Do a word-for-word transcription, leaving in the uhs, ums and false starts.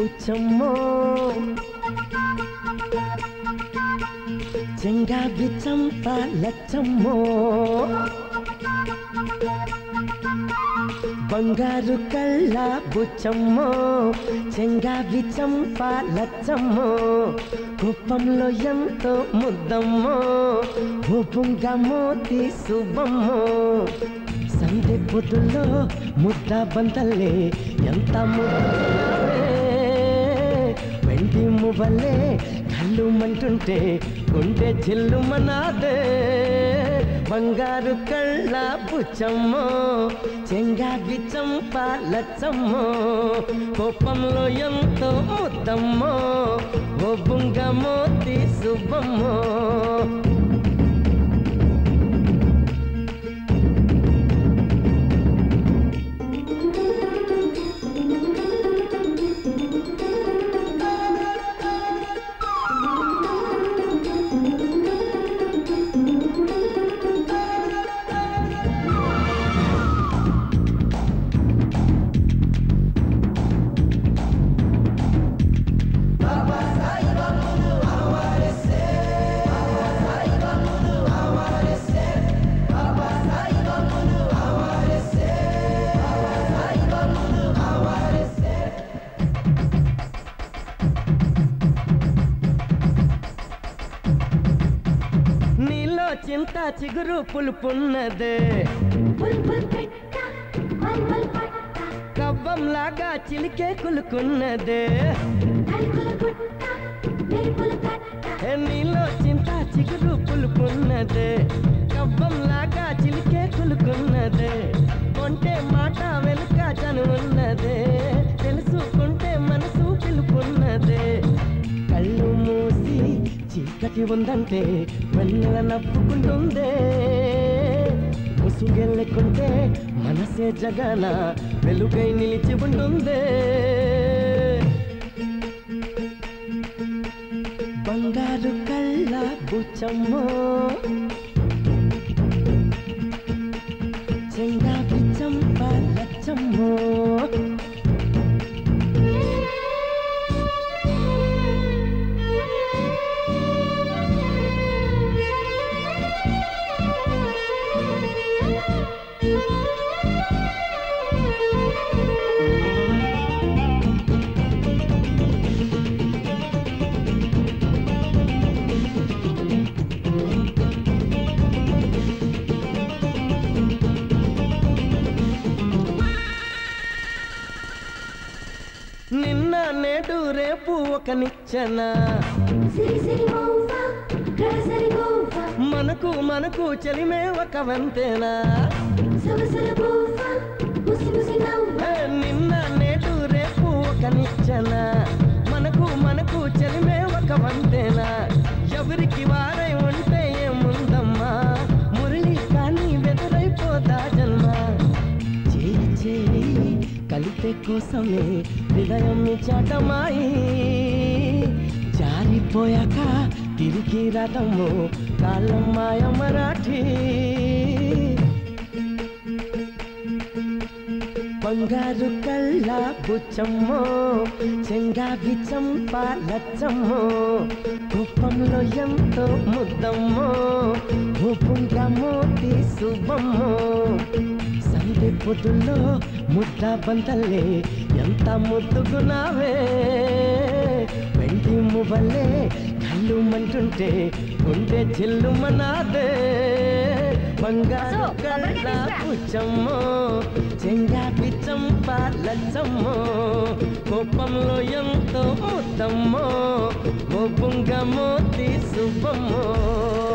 పుచ్చమ్మో చెంగావి చంపా లచ్చమ్మో బంగారు కళ్ళ బుచ్చమ్మో చెంగావి చంపా లచ్చమ్మో కోపంలో ఎంతో ముద్దమ్మో భూపుంగా మోతి శుభమ్మో संदे पुदुलो मुद्दा बंदले यंता मुद्दले वेंडी मुबले कल्लू मंटुंटे गुंडे चिल्लू मनादे बंगारू कल्ला बुच्चम्मो चेंगावी चंपा लच्चम्मो कोपंलो यंतो मुद्दम्मो वो बुंगा मोती सुबम्मो चिंता चिगुरु पुलपुन्नदे बुलबुल पिट्टा मलमल पट्टा कव्वम लागा चिलके कुलकुन्नदे अलकुल गुट्टा मेलकुल कट्टा ए नीलो चिंता चिगुरु पुलपुन्नदे कव्वम लागा चिलके कुलकुन्नदे कोंटे माटा वेलका जनुन्नदे తెలుసుకుంటే మనసు పిలుపున్నదే కళ్ళు మూసి చీకటి ఉందంటే వెన్నెల నవ్వుకుంటుందే ముసుగెళ్ళకుంటే మనసే జగన వెలుగై నిలిచి ఉంటుందే బంగారు కళ్ళ బుచ్చమ్మో చెంగావి చంపా లచ్చమ్మో మనకు మనకు చలిమే ఒక వంతేనా నిన్న నేడు రేపు ఒక నిచ్చన మనకు మనకు చలిమే ఒక వంతేనా ఎవరికి వారై ఉంటే ఏముందమ్మా మురళి కానీ వెదరైపోదా జన్మ చేయి చేయి కలితే కోసమే హృదయం చాటమాయి పోయాక తిరిగి రాదమ్మో కాలం మాయ మరాఠీ బంగారు కళ్ళ బుచ్చమ్మో చెంగావి చంపా లచ్చమ్మో కోపంలో ఎంతో ముద్దమ్మో భూపుంగా మోతి శుభమ్మో సందే పొద్దుల్లో ముద్దా బందల్లే ఎంత ముద్దుగున్నావే मुबले कल्लू मंटुंटे गुंडे चिल्लू मनादे बंगारू कल्ला बुच्चम्मो చెంగావి చంపా లచ్చమ్మో కోపంలో ఎంతో ముద్దమ్మో ఓ బుంగ మోతి శుభమ్మో।